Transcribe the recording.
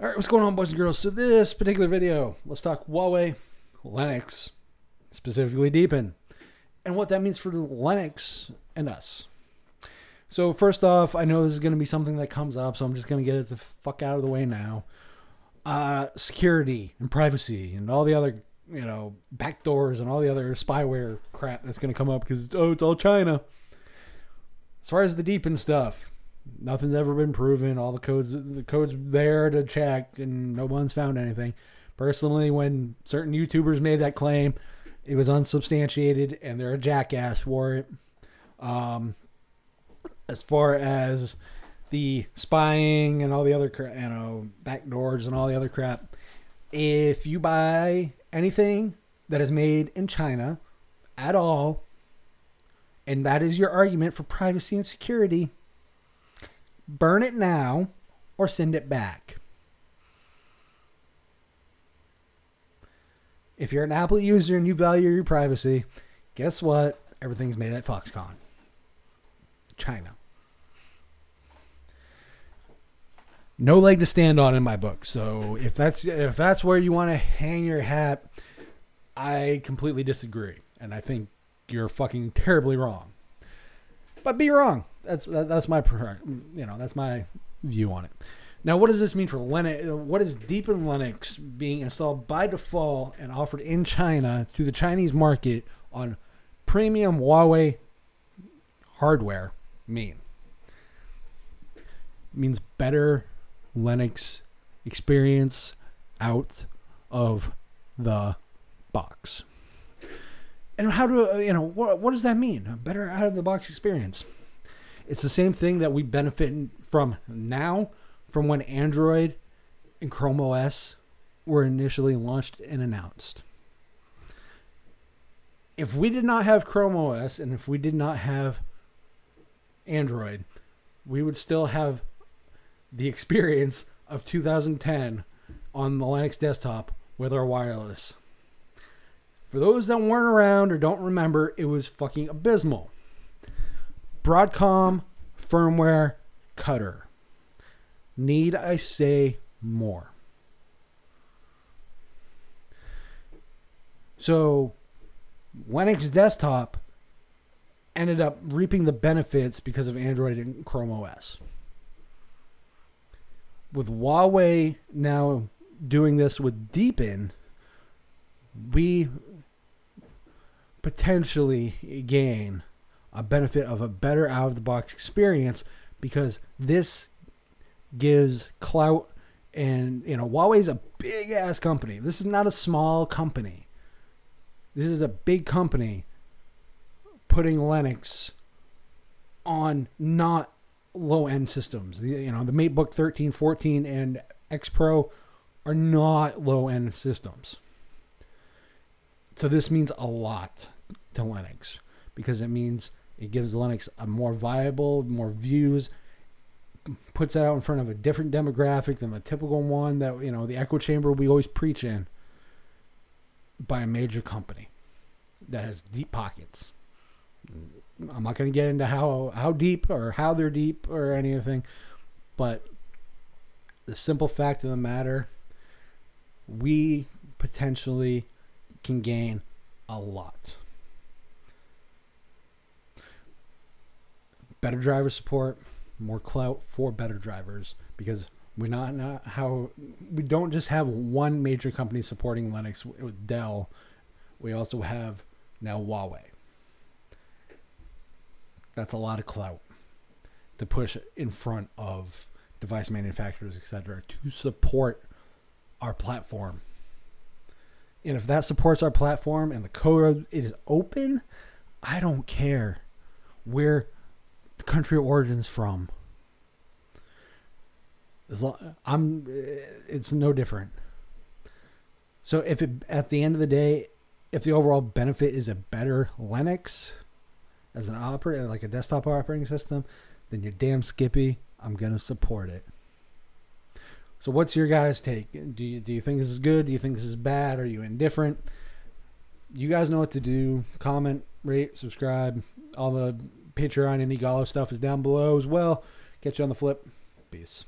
All right, what's going on, boys and girls? So this particular video, let's talk Huawei, Linux, specifically Deepin, and what that means for Linux and us. So first off, I know this is going to be something that comes up, so I'm just going to get it the fuck out of the way now. Security and privacy and all the other, you know, backdoors and all the other spyware crap that's going to come up because, oh, it's all China. As far as the Deepin stuff, nothing's ever been proven. All the code's there to check, and no one's found anything. Personally, when certain YouTubers made that claim, it was unsubstantiated, and they're a jackass for it. As far as the spying and all the other, you know, backdoors and all the other crap, if you buy anything that is made in China at all, and that is your argument for privacy and security, burn it now or send it back. If you're an Apple user and you value your privacy, guess what? Everything's made at Foxconn, China. No leg to stand on in my book. So if that's where you want to hang your hat, I completely disagree, and I think you're fucking terribly wrong. But be wrong. That's my, you know, that's my view on it. Now, what does this mean for Linux? What is Deepin Linux being installed by default and offered in China to the Chinese market on premium Huawei hardware mean? It means better Linux experience out of the box. And how do you know what does that mean? A better out of the box experience. It's the same thing that we benefit from now, from when Android and Chrome OS were initially launched and announced. If we did not have Chrome OS and if we did not have Android, we would still have the experience of 2010 on the Linux desktop with our wireless. For those that weren't around or don't remember, it was fucking abysmal. Broadcom firmware cutter. Need I say more? So Linux desktop ended up reaping the benefits because of Android and Chrome OS. With Huawei now doing this with Deepin, we potentially gain a benefit of a better out-of-the-box experience, because this gives clout. And, you know, Huawei's a big-ass company. This is not a small company. This is a big company putting Linux on not low-end systems. You know, the Matebook 13, 14, and X Pro are not low-end systems. So this means a lot to Linux, because it means it gives Linux a more viable, more views, puts it out in front of a different demographic than the typical one that, you know, the echo chamber we always preach in, by a major company that has deep pockets. I'm not going to get into how deep or how they're deep or anything, but the simple fact of the matter, we potentially can gain a lot. Better driver support, more clout for better drivers, because we're not how we don't just have one major company supporting Linux with Dell. We also have now Huawei. That's a lot of clout to push in front of device manufacturers, etc., to support our platform. And if that supports our platform and the code is open, I don't care where the country of origin's from. As long, it's no different. So if it, at the end of the day, if the overall benefit is a better Linux as an operating, like a desktop operating system, then you're damn skippy. I'm gonna support it. So what's your guys' take? Do you think this is good? Do you think this is bad? Are you indifferent? You guys know what to do. Comment, rate, subscribe. All the Patreon and IndieGala stuff is down below as well. Catch you on the flip. Peace.